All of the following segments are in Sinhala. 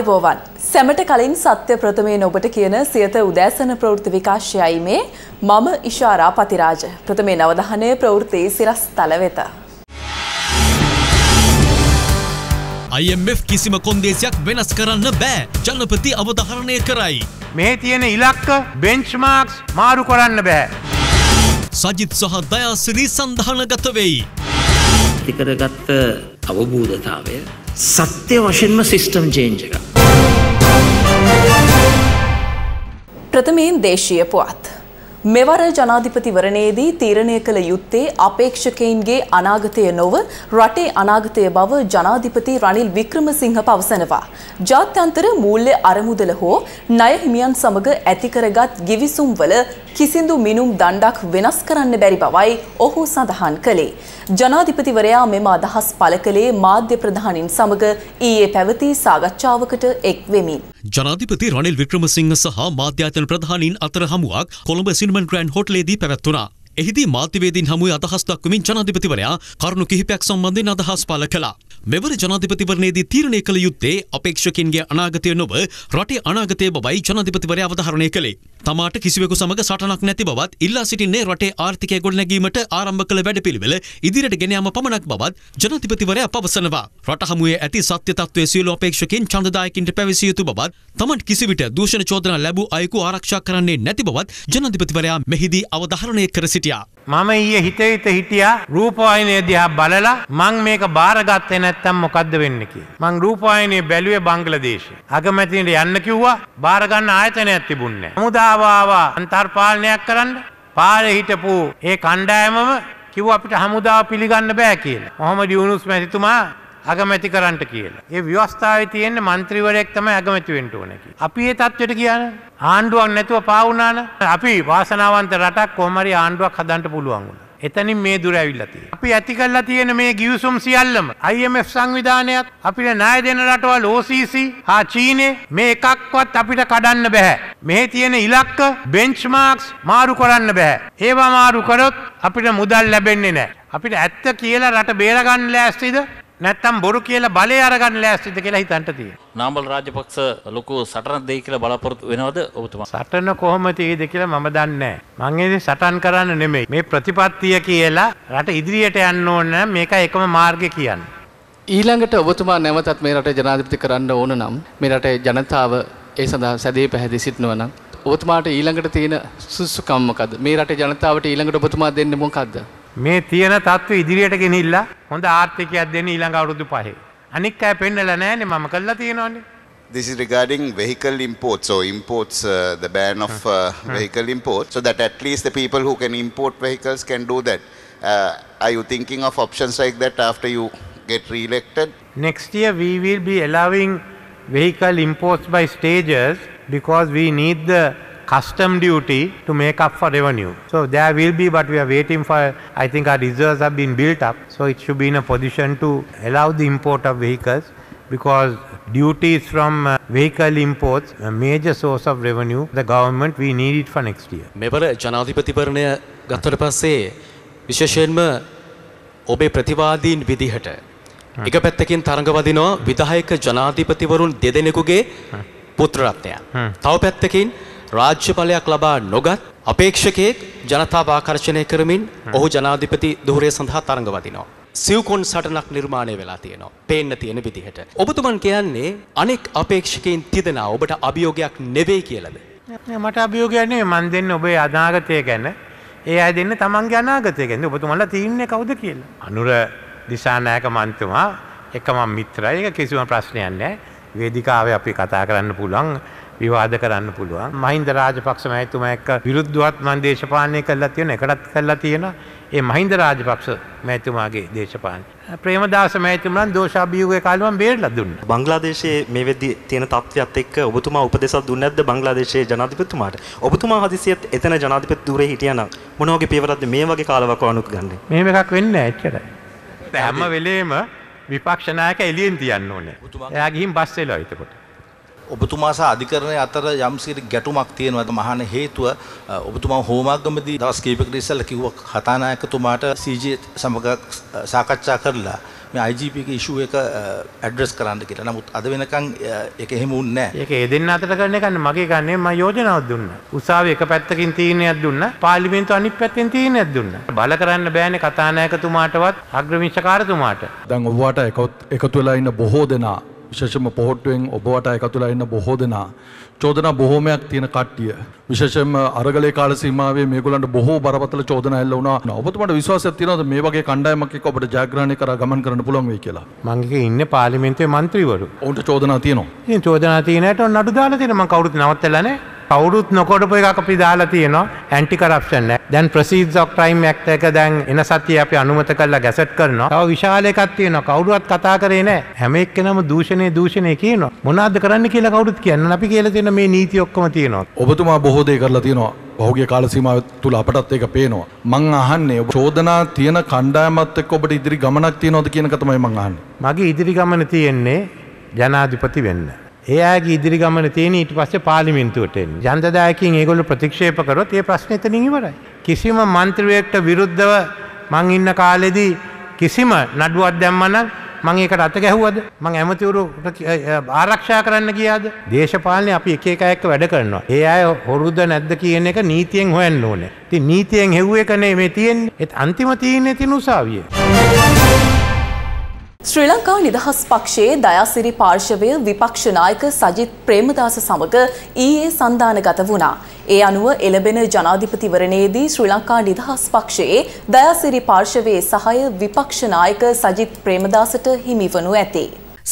අයිබෝවන් සැමට කලින් සත්‍ය ප්‍රථමයෙන් ඔබට කියන සියත උදෑසන ප්‍රවෘත්ති විකාශයයි මේ මම ඉෂාරා පතිරාජ ප්‍රථමේ නවධානයේ ප්‍රවෘත්ති සිරස්තල වෙත IMF කිසිම කොන්දේසියක් වෙනස් කරන්න බෑ ජනපති අවධාරණය කරයි මේ තියෙන ඉලක්ක බෙන්ච්මාර්ක්ස් මාරු කරන්න බෑ සජිත් සහ දයාසිරි සන්ධානගත වෙයි කරගත්ත අවබෝධතාවය සත්‍ය වශයෙන්ම සිස්ටම් චේන්ජ් එක. ප්‍රථමයෙන් දේශීය පුවත්. මෙවර ජනාධිපතිවරණයේදී තීරණය කළ යුත්තේ අපේක්ෂකයින්ගේ අනාගතය නොව රටේ අනාගතය බව ජනාධිපති රනිල් වික්‍රමසිංහ පවසනවා. ජාත්‍යන්තර මූල්‍ය අරමුදල හෝ ණය හිමියන් සමග ඇති කරගත් ගිවිසුම්වල කිසිදු මිනුම් දණ්ඩක් වෙනස් කරන්න බැරි බවයි ඔහු සඳහන් කළේ. ජනාධිපතිවරයා මෙම අදහස් පළ කළේ මාධ්‍ය ප්‍රධානින් සමග ඊයේ පැවති සාකච්ඡාවකට එක් වෙමින්. ජනාධිපති රනිල් වික්‍රමසිංහ සහ මාධ්‍යායතන ප්‍රධානින් අතර හමුවක් කොළඹ සිනමන් ග්‍රෑන්ඩ් හෝටලේදී පැවැත්වුණා. එහිදී මාධ්‍යවේදීන් හමුවේ අදහස් දක්වමින් ජනාධිපතිවරයා කරුණු කිහිපයක් සම්බන්ධයෙන් අදහස් පළ කළා. මෙවර ජනාධිපතිවරණයේදී තීරණය කළ යුත්තේ අපේක්ෂකයින්ගේ අනාගතය නොව රටේ අනාගතය බවයි ජනාධිපතිවරයා අවධාරණය කළේ. තමාට කිසිවෙකු සමග සටනක් නැති බවත් ඉල්ලා සිටින්නේ රටේ ආර්ථිකය ගොඩනැගීමට ආරම්භ කළ වැඩපිළිවෙල ඉදිරියට ගෙන යාම පමණක් බවත් ජනාධිපතිවරයා පවසනවා. රට හමුවේ ඇති සත්‍ය තත්ත්වයේ සියලු අපේක්ෂකයන් ඡන්දදායකින්ට පැවසිය යුතු බවත් තමන්ට කිසිවිට දූෂණ චෝදනා ලැබූ අයෙකු ආරක්ෂා කරන්නේ නැති බවත් ජනාධිපතිවරයා මෙහිදී අවධාරණය කර සිටියා. මම ඊයේ හිටියා රූපවාහිනිය දිහා බලලා මං මේක බාරගත්තේ නැත්තම් මොකද්ද වෙන්නේ කියලා. මං රූපවාහිනිය බැලුවේ බංග්ලාදේශේ. අගමැතිනිට යන්න කිව්වා බාර ගන්න ආයතනයක් තිබුණේ නැහැ. අන්තර්පාලනයක් කරන්න පාරේ හිටපු ඒ කණ්ඩායමම කිව්වා අපිට හමුදාව පිළිගන්න බෑ කියලා. මොහොමඩ් යුනස් මැතිතුමා අගමැති කරන්නට කියලා. ඒ ව්‍යවස්ථාවේ තියෙන മന്ത്രിවරයෙක් තමයි අගමැති වෙන්න ඕනේ කියලා. අපි මේ தත්වෙට ගියානේ. ආණ්ඩුවක් නැතුව පා වුණානේ. අපි වාසනාවන්ත රටක් කොහොම හරි ආණ්ඩුවක් හදන්න පුළුවන් වුණා. එතනින් මේ දුර ඇවිල්ලා තියෙනවා. අපි ඇති කරලා තියෙන මේ ගිවිසුම් සියල්ලම IMF සංවිධානයත් අපිට ණය දෙන රටවල් OCC හා චීනේ මේ එකක්වත් අපිට කඩන්න බෑ. මේ තියෙන ඉලක්ක බෙන්ච්මාර්ක්ස් මාරු කරන්න බෑ. ඒවා මාරු කරොත් අපිට මුදල් ලැබෙන්නේ නැහැ. අපිට ඇත්ත කියලා රට බේර ගන්න ලෑස්තිද? නැත්තම් බොරු කියලා බලය අරගන්න ලෑස්තිද කියලා හිතන්න තියෙනවා. නාමල් රාජපක්ෂ ලොකු සටනක් දෙයි කියලා බලාපොරොත්තු වෙනවද ඔබතුමා? සටන කොහොමද තියෙද කියලා මම දන්නේ නැහැ. මං ඒදී සටන් කරන්න නෙමෙයි. මේ ප්‍රතිපත්තිය කියලා රට ඉදිරියට යන්න ඕන නම් මේකයි එකම මාර්ගය කියන්නේ. ඊළඟට ඔබතුමා නැවතත් මේ රටේ ජනාධිපති කරන්න ඕන නම් මේ රටේ ජනතාව ඒ සඳහා සැදී පැහැදී සිටිනවා නම් ඔබතුමාට ඊළඟට තියෙන සුසුකම් මොකද්ද? මේ රටේ ජනතාවට ඊළඟට ඔබතුමා දෙන්නේ මොකද්ද? මේ තියෙන තත්ත්ව ඉදිරියට ගෙනිහිල්ලා හොඳ ආර්ථිකයක් දෙන්න ඊළඟ අවුරුදු 5. This is regarding vehicle imports, so imports, the ban of vehicle imports, so that at least the people who can import vehicles can do that. Are you thinking of options like that after you get re-elected? Next year we will be allowing vehicle imports by stages because we need the custom duty to make up for revenue. So there will be, but we are waiting for, I think our reserves have been built up. So it should be in a position to allow the import of vehicles because duties from vehicle imports, a major source of revenue, the government, we need it for next year. Mebara Janadhipativarnaya gathara passe visheshenma obe prathiwadin vidihata. Eka pattakin tharangavadino vidahayaka janadhipativarun dedenekuge putraratnaya. Thaw pattakin රාජ්‍යපලයක් ලබා නොගත් අපේක්ෂකයෙක් ජනතාව ආකර්ෂණය කරමින් ඔහු ජනාධිපති ධුරය සඳහා තරඟ වදිනවා. සිව්කොන් සටනක් නිර්මාණය වෙලා තියෙනවා. පේන්න තියෙන විදිහට. ඔබතුමන් කියන්නේ අනෙක් අපේක්ෂකයන් තිදෙනා ඔබට අභියෝගයක් නෙවෙයි කියලාද? මට අභියෝගයක් නෙවෙයි. මන් දෙන්නේ ඔබේ අනාගතය ගැන. ඒ අය දෙන්නේ තමන්ගේ අනාගතය ගැන. ඔබතුමන්ලා තීරණය කවුද කියලා. අනුර දිසානායක මන්තුමා එක මම මිත්‍රයි. ඒක කිසිම ප්‍රශ්නයක් නැහැ. වේදිකාවේ අපි කතා කරන්න පුළුවන්. විවාද කරන්න පුළුවන්. මහින්ද රාජපක්ෂ මැතිතුමා එක්ක විරුද්ධවත් මම දේශපාලනය කළා තියෙන එකටත් කළා තියෙන. ඒ මහින්ද රාජපක්ෂ මැතිතුමාගේ දේශපාලනය. ප්‍රේමදාස මැතිතුමන් දෝෂාභියෝගයේ කාලේ මම බේරලා දුන්නා. බංග්ලාදේශයේ මේ වෙද්දී තියෙන තත්ත්වයත් එක්ක ඔබතුමා උපදේශයක් දුන්නේ නැද්ද බංග්ලාදේශයේ ජනාධිපතිතුමාට? ඔබතුමා හදිසියෙත් එතන ජනාධිපති ධුරේ හිටියානම් මොන වගේ පියවරක්ද මේ වගේ කාලවක වණුක ගන්නෙ? මෙහෙම එකක් වෙන්නේ නැහැ එච්චරයි. හැම වෙලේම විපක්ෂ නායක එළියෙන් තියන්න ඕනේ. එයා ගිහින් බස් වෙලා එතකොට. ඔබතුමා සහ අධිකරණය අතර යම් සියලු ගැටුමක් තියෙනවාද මහාන හේතුව ඔබතුමා හෝමාගමදී දවස් කීපයකට ඉස්සෙල්ලා කිව්වා කතානායකතුමාට CG සමග සාකච්ඡා කරලා मैं आईजीपी के इशू एक एड्रेस कराने के लिए ना मुत आधे वेनकां एक हिमून ने ये दिन ना तेरा करने का न मगे करने मैं योजना अधूरना उसाव एक पैतक इंती ने अधूरना पार्लिमेंट तो अनिप पैत इंती ने अधूरना बाला कराने बयाने कताना है कि तुम्हारे बात आग्रहित शकार तुम्हारे दंग वाटा एक तुला इन्हें बहुत ना विशेषम पहुँचेंगे और वाटा एक तुला इन्हें बहुत ना चौदना बहु में अक्तिन काटती है विशेषम आरगले काल सीमा वे मेगुलंड बहु बाराबतल चौदना है लोना ना अब तुम्हारे विश्वास है तीनों तो मेवा के कंडा मक्के को बड़े जागरण करा गमन करने पुलांग वेकेला मांगे कि इन्हें पार्लिमेंट में मंत्री वरु उनके चौदना तीनों है तो नडुदाल तीनों मंकाउरुत नावत्तला ने काउरुत नकोड़ पे का कपी दाल तीनों एंटी करप्शन है दें प्रोसीड्स ऑफ क्राइम एक्ट का दें इन साथी आप अनुमत कर लगा सेट करना तो विशाल एक आती है ना काउरुत कथा करे ने हमें एक के नाम दूषणे दूषणे की ना मुनाद करने के लिए काउरुत किया ना भी के लिए तीनों में नीति ओक्कम तीनों अब तुम आप बहुत देकर लती ना बहुगे काल सीमा तुला पटाते का पेन हो मंगाहन ने चौदना तीन खंडा मत को बड़ी इधरी गमनक तीनों तो किन का तुम्हें मंगाहन मागी इधरी गमन तीन ने जनाधिपति बनना ඒයාගේ ඉදිරි ගමන තියෙන ඊට පස්සේ පාර්ලිමේන්තුවට එන්නේ. ජනදායකයන් ඒගොල්ලෝ ප්‍රතික්ෂේප කරොත් ඒ ප්‍රශ්නේ එතනින් ඉවරයි. කිසිම മന്ത്രിයෙක්ට විරුද්ධව මං ඉන්න කාලෙදී කිසිම නඩුවක් දැම්මනම් මං ඒකට අත ගැහුවද? මං ඇමතිවරු ආරක්ෂා කරන්න ගියාද? දේශපාලනේ අපි එක එක අයක වැඩ කරනවා. ඒ අය හොරුද නැද්ද කියන එක නීතියෙන් හොයන්න ඕනේ. ඉතින් නීතියෙන් හෙව්වෙක නේ මේ තියෙන්නේ. ඒත් අන්තිම තියෙන්නේ තින උසාවිය. ශ්‍රී ලංකා නිදහස් පක්ෂයේ දයාසිරි පාර්ශවයේ විපක්ෂ නායක සජිත් ප්‍රේමදාස සමග ඊයේ සන්දානගත වුණා. ඒ අනුව එළඹෙන ජනාධිපතිවරණයේදී ශ්‍රී ලංකා නිදහස් පක්ෂයේ දයාසිරි පාර්ශවයේ සහාය විපක්ෂ නායක සජිත් ප්‍රේමදාසට හිමිවනු ඇතේ.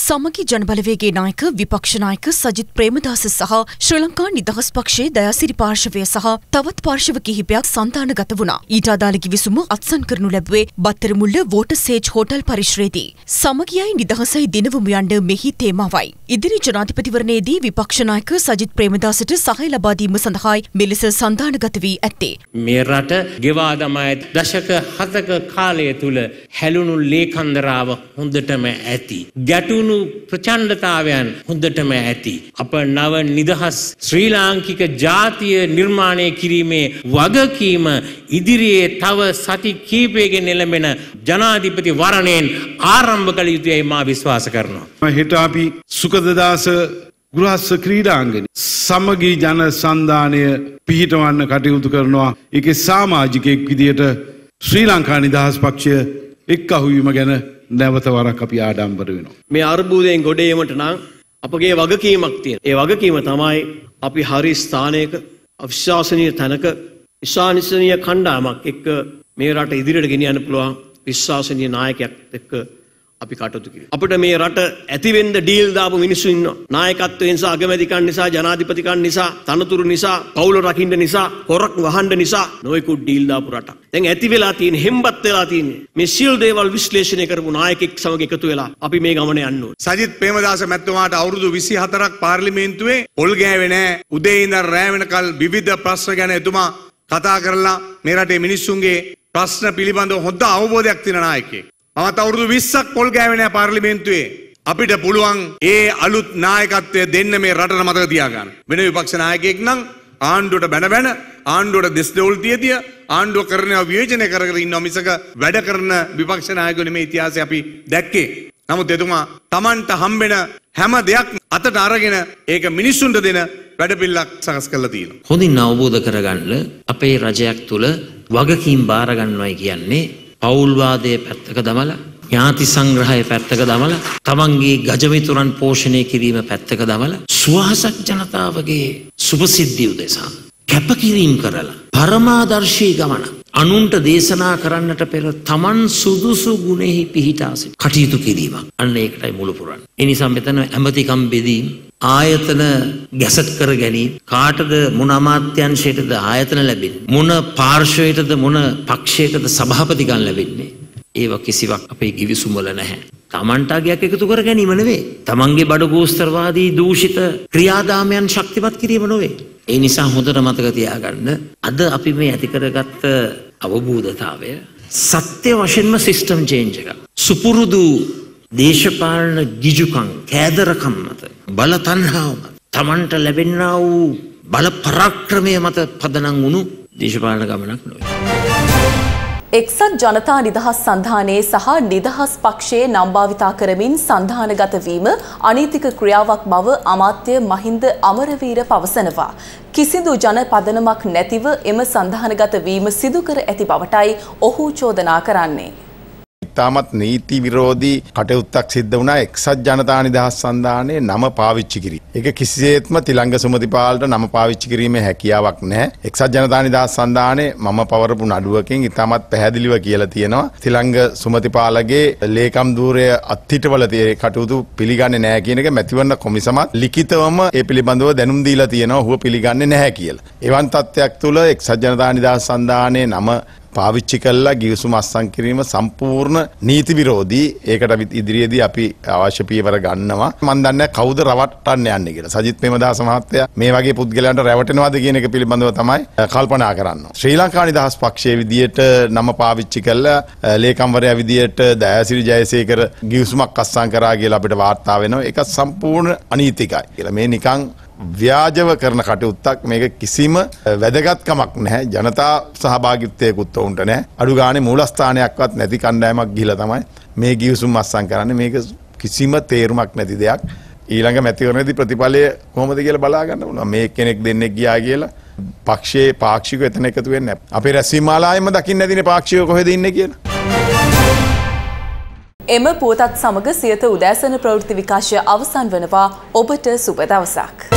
සමගි ජනබලවේගයේ නායක විපක්ෂ නායක සජිත් ප්‍රේමදාස සහ ශ්‍රී ලංකා නිදහස් පක්ෂයේ දයාසිරි පාර්ශවය සහ තවත් පාර්ශව කිහිපයක් සන්දානගත වුණා. ඊට අදාළ කිවිසුම අත්සන් කරනු ලැබුවේ බත්තරමුල්ල වෝටර්සේජ් හෝටල් පරිශ්‍රයේදී. සමගියයි නිදහසයි දිනවමු යන්න මෙහි තේමාවයි. ඉදිරි ජනාධිපතිවරණයේදී විපක්ෂ නායක සජිත් ප්‍රේමදාසට සහාය ලබා දීම සඳහායි මෙලෙස සන්දානගත වී ඇත්තේ. මේ රට ගෙවා දමා දශක 7ක කාලය තුල හැලුණු ලේකන්දරාව හොඳටම ඇති. ගැටුණු ප්‍රචණ්ඩතාවයන් හොඳටම ඇති. අප නව නිදහස් ශ්‍රී ලාංකික ජාතිය නිර්මාණය කිරීමේ වගකීම ඉදිරියේ තව සති කීපයකින් එළඹෙන ජනාධිපති වරණයෙන් ආරම්භ කළ යුතුයි මා විශ්වාස කරනවා. හෙට අපි සුකදදාස ගෘහස්ස ක්‍රීඩාංගණයේ සමගි ජන සන්දානය පිහිටවන්න කටයුතු කරනවා. ඒකේ සමාජිකයෙක් විදියට ශ්‍රී ලංකා නිදහස් පක්ෂය එක්කහු වීම ගැන නැවත වරක් අපි ආඩම්බර වෙනවා. මේ අර්බුදයෙන් ගොඩ ඒමට නම් අපගේ වගකීමක් තියෙනවා. ඒ වගකීම තමයි අපි හරි ස්ථානයක අවිශ්වාසනීය තැනක විශ්වාසනීය කණ්ඩායමක් එක්ක මේ රට ඉදිරියට ගෙනියන්න පුළුවන් විශ්වාසනීය නායකයෙක් එක්ක අපි කටයුතු කිරීම. අපිට මේ රට ඇතිවෙන්න ඩීල් දාපු මිනිස්සු ඉන්නවා. නායකත්වයෙන් නිසා, අගමැතිකන් නිසා, ජනාධිපතිකන් නිසා, තනතුරු නිසා, පවුල රකින්න නිසා, හොරක් වහන්න නිසා නොයෙකුත් ඩීල් දාපු රටක්. දැන් ඇති වෙලා තියෙන හෙම්බත් වෙලා තියෙන්නේ මේ සියලු දේවල් විශ්ලේෂණය කරපු නායකෙක් සමග එකතු වෙලා අපි මේ ගමන යන්න ඕනේ. සජිත් ප්‍රේමදාස මැතිතුමාට අවුරුදු 24ක් පාර්ලිමේන්තුවේ පොල් ගෑවේ නැහැ. උදේ ඉඳන් රෑ වෙනකල් විවිධ ප්‍රශ්න ගැන එතුමා කතා කරලා මේ රටේ මිනිස්සුන්ගේ ප්‍රශ්න පිළිබඳව හොඳ අවබෝධයක් තියෙන නායකයෙක්. මමත් අවුරුදු 20ක් පොල් ගෑවේ නැහැ පාර්ලිමේන්තුවේ. අපිට පුළුවන් ඒ අලුත් නායකත්වය දෙන්න මේ රටට මතක තියාගන්න. වෙන විපක්ෂ නායකයෙක් නම් ආණ්ඩුවට බැන බැන ආණ්ඩුවට දෙස් දෙවුල් තියදී ආණ්ඩුව කරනවා විවේචනය කර කර ඉන්නවා මිසක වැඩ කරන විපක්ෂ නායකයෝ නෙමේ ඉතිහාසය අපි දැක්කේ. නමුත් එතුමා Tamanට හම්බෙන හැම දෙයක් අතට අරගෙන ඒක මිනිසුන්ට දෙන වැඩපිළිවෙලක් සකස් කරලා තියෙනවා. හොඳින් අවබෝධ කරගන්න අපේ රජයක් තුල වගකීම් බාර ගන්නවයි කියන්නේ පෞල්වාදය පැත්තක දමලා ඥාති සංග්‍රහය පැත්තක දමලා තමන්ගේ ගජමිතුරන් පෝෂණය කිරීම පැත්තක දමලා සුවහසක් ජනතාවගේ සුභසිද්ධිය උදෙසා කැපකිරීම කරලා පරමාදර්ශී ගමන අනුන්ට දේශනා කරන්නට පෙර තමන් සුදුසු ගුණෙහි පිහිටා සිට කටයුතු කිරීමක් අන්න ඒකටයි මුල පුරන්නේ. ඒ නිසා මෙතන ඇමතිකම් බෙදීම ආයතන ගැසට් කර ගැනීම කාටද මොන අමාත්‍යංශයටද ආයතන ලැබෙන්නේ මොන පාර්ශවයටද මොන පක්ෂයකටද සභාපතිකම් ලැබෙන්නේ ඒවා කිසිවක් අපේ ගිවිසුම වල නැහැ. තමන්ට අගයක් එකතු කර ගැනීම නෙවෙයි. තමන්ගේ බඩ ගෝස්තරවාදී දූෂිත ක්‍රියාදාමයන් ශක්තිමත් කිරීම නෙවෙයි. ඒ නිසා හොඳට මතක තියාගන්න අද අපි මේ ඇති කරගත්ත අවබෝධතාවය සත්‍ය වශයෙන්ම සිස්ටම් චේන්ජ් එකක්. සුපුරුදු දේශපාලන ගිජුකම් කෑදරකම් මත බලතණ්හාව මත තමන්ට ලැබෙන්නා වූ බල පරාක්‍රමය මත පදනම් වුණු දේශපාලන ගමනක් නොවේ. එක්සත් ජනතා නිදහස් සන්ධානයේ සහ නිදහස් පක්ෂයේ නම්භාවිතා කරමින් සන්ධානගත වීම අනීතික ක්‍රියාවක් බව අමාත්‍ය මහින්ද අමරවීර පවසනවා. කිසිදු ජන පදනමක් නැතිව එම සන්ධානගත වීම සිදු කර ඇති බවටයි ඔහු චෝදනා කරන්නේ. ඉතාමත් නීති විරෝධී කටයුත්තක් සිද්ධ වුණා එක්සත් ජනතා නිදහස් සන්ධානයේ නම පාවිච්චි කිරීම. ඒක කිසිසේත්ම තිලංග සුමතිපාලට නම පාවිච්චි කිරීමේ හැකියාවක් නැහැ. එක්සත් ජනතා නිදහස් සන්ධානයේ මම පවරපු නඩුවකින් ඉතාමත් පැහැදිලිව කියලා තියෙනවා තිලංග සුමතිපාලගේ ලේකම් ධූරය අත්හිටවල තියෙන කටයුතු පිළිගන්නේ නැහැ කියන එක මැතිවරණ කොමිසමත් ලිඛිතවම ඒ පිළිබඳව දැනුම් දීලා තියෙනවා හුව පිළිගන්නේ නැහැ කියලා. එවන් තත්ත්වයක් තුළ එක්සත් ජනතා නිදහස් සන්ධානයේ නම පාවිච්චි කළා ගිවිසුම අත්සන් කිරීම සම්පූර්ණ නීති විරෝධී. ඒකට ඉදිරියේදී අපි අවශ්‍ය පියවර ගන්නවා. මම දන්නේ කවුද රවට්ටන්න යන්නේ කියලා. සජිත් ප්‍රේමදාස මහත්තයා මේ වගේ පුද්ගලයන්ට රැවටෙනවද කියන එක පිළිබඳව තමයි කල්පනා කරන්නේ. ශ්‍රී ලංකා නිදහස් පක්ෂයේ විදියට නම පාවිච්චි කළා ලේකම්වරයා විදියට දයාසිරි ජයසේකර ගිවිසුමක් අත්සන් කරා කියලා අපිට වාර්තා වෙනවා. ඒක සම්පූර්ණ අනීතිකයි කියලා. මේ නිකන් ව්‍යාජව කරන කටයුත්තක්. මේක කිසිම වැදගත්කමක් නැහැ. ජනතා සහභාගීත්වයකුත් උන්ට නැහැ. අඩු ගානේ මූලස්ථානයක්වත් නැති කණ්ඩායමක් ගිහිලා තමයි මේ ගිවිසුම් අත්සන් කරන්නේ. මේක කිසිම තේරුමක් නැති දෙයක්. ඊළඟ මැතිවරණයේදී ප්‍රතිඵලය කොහොමද කියලා බලා ගන්න ඕන. මේ කෙනෙක් දෙන්නෙක් ගියා කියලා පක්ෂයේ පාක්ෂිකව එතන එකතු වෙන්නේ නැහැ. අපේ රැස්වීම මාලාවෙම දකින්න ඇතිනේ පාක්ෂිකව කොහෙද ඉන්නේ කියලා. එම පුවතත් සමග සියත උදෑසන ප්‍රවෘත්ති විකාශය අවසන් වෙනවා. ඔබට සුබ දවසක්.